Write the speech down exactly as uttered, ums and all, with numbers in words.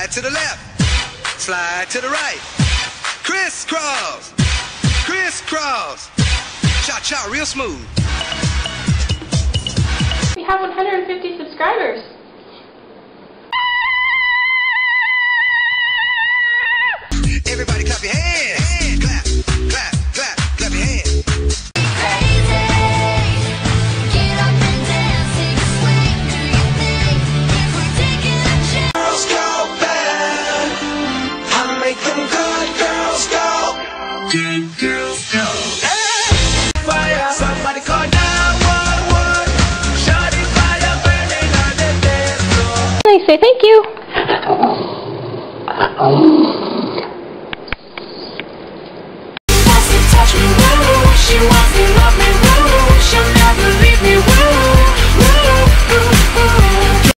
Slide to the left, slide to the right. Crisscross, crisscross. Cha-cha real smooth. We have one hundred fifty subscribers. Everybody clap your hands. Hand, clap, clap, clap, clap your hands. Crazy. Get up and dance, take a swing, do your thing. If we're taking a chance. Girls go bad. I make them good. Girls go. Good girls go. Hey. Fire. Somebody call nine one one. Shot it fire burning on the dance floor. I say thank you.